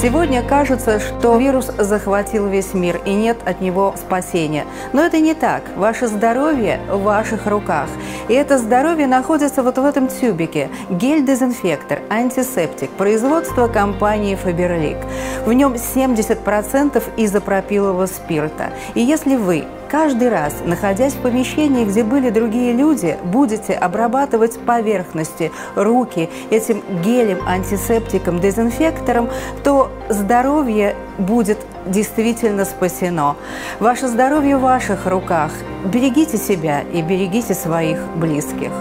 Сегодня кажется, что вирус захватил весь мир и нет от него спасения. Но это не так. Ваше здоровье в ваших руках. И это здоровье находится вот в этом тюбике. Гель-дезинфектор, антисептик, производство компании Faberlic. В нем 70% изопропилового спирта. И если вы каждый раз, находясь в помещении, где были другие люди, будете обрабатывать поверхности, руки этим гелем, антисептиком, дезинфектором, то здоровье будет действительно спасено. Ваше здоровье в ваших руках. Берегите себя и берегите своих близких.